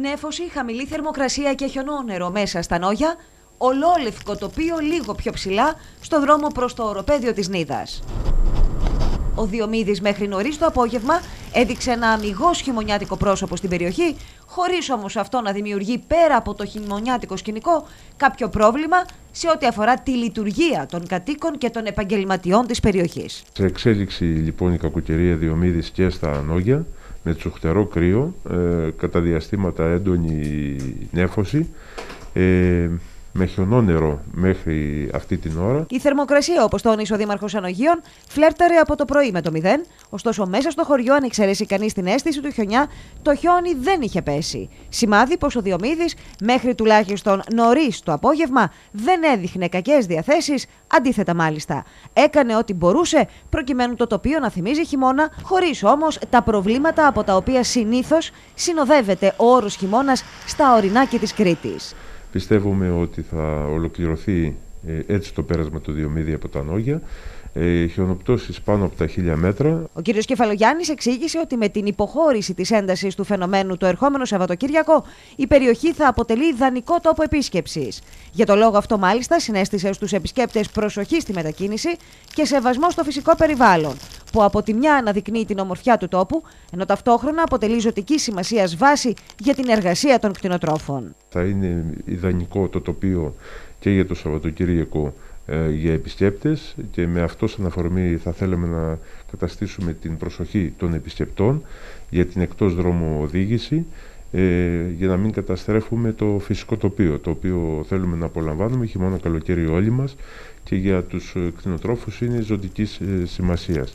Νέφωση, χαμηλή θερμοκρασία και χιονόνερο μέσα στα Ανώγεια, ολόλευκο τοπίο λίγο πιο ψηλά στο δρόμο προς το οροπέδιο της Νίδας. Ο Διομήδης μέχρι νωρίς το απόγευμα έδειξε ένα αμιγώς χειμωνιάτικο πρόσωπο στην περιοχή, χωρίς όμως αυτό να δημιουργεί πέρα από το χειμωνιάτικο σκηνικό κάποιο πρόβλημα σε ό,τι αφορά τη λειτουργία των κατοίκων και των επαγγελματιών της περιοχής. Σε εξέλιξη λοιπόν η κακοκαιρία Διομήδης και στα Ανώγεια, με τσουχτερό κρύο, κατά διαστήματα έντονη νέφωση, με χιονόνερο μέχρι αυτή την ώρα. Η θερμοκρασία, όπως τόνισε ο Δήμαρχος Ανωγείων, φλέρταρε από το πρωί με το 0, ωστόσο μέσα στο χωριό, αν εξαιρέσει κανείς την αίσθηση του χιονιά, το χιόνι δεν είχε πέσει. Σημάδι πως ο Διομήδης, μέχρι τουλάχιστον νωρίς το απόγευμα, δεν έδειχνε κακές διαθέσεις, αντίθετα μάλιστα. Έκανε ό,τι μπορούσε, προκειμένου το τοπίο να θυμίζει χειμώνα, χωρίς όμως τα προβλήματα από τα οποία συνήθως συνοδεύεται ο όρος χειμώνας στα ορεινάκια της Κρήτης. Πιστεύουμε ότι θα ολοκληρωθεί έτσι το πέρασμα του Διομήδη από τα Ανώγεια, χιονοπτώσεις πάνω από τα 1000 μέτρα. Ο κύριος Κεφαλογιάννης εξήγησε ότι με την υποχώρηση της έντασης του φαινομένου το ερχόμενο Σαββατοκύριακο η περιοχή θα αποτελεί ιδανικό τόπο επίσκεψης. Για το λόγο αυτό μάλιστα συνέστησε στους επισκέπτες προσοχή στη μετακίνηση και σεβασμό στο φυσικό περιβάλλον, που από τη μια αναδεικνύει την ομορφιά του τόπου, ενώ ταυτόχρονα αποτελεί ζωτική σημασίας βάση για την εργασία των κτηνοτρόφων. Θα είναι ιδανικό το τοπίο και για το Σαββατοκύριακο για επισκέπτες, και με αυτό σαν αφορμή θα θέλαμε να καταστήσουμε την προσοχή των επισκεπτών για την εκτός δρόμου οδήγηση, για να μην καταστρέφουμε το φυσικό τοπίο, το οποίο θέλουμε να απολαμβάνουμε χειμώνα καλοκαίρι όλοι μας, και για τους κτηνοτρόφους είναι ζωτικής σημασίας.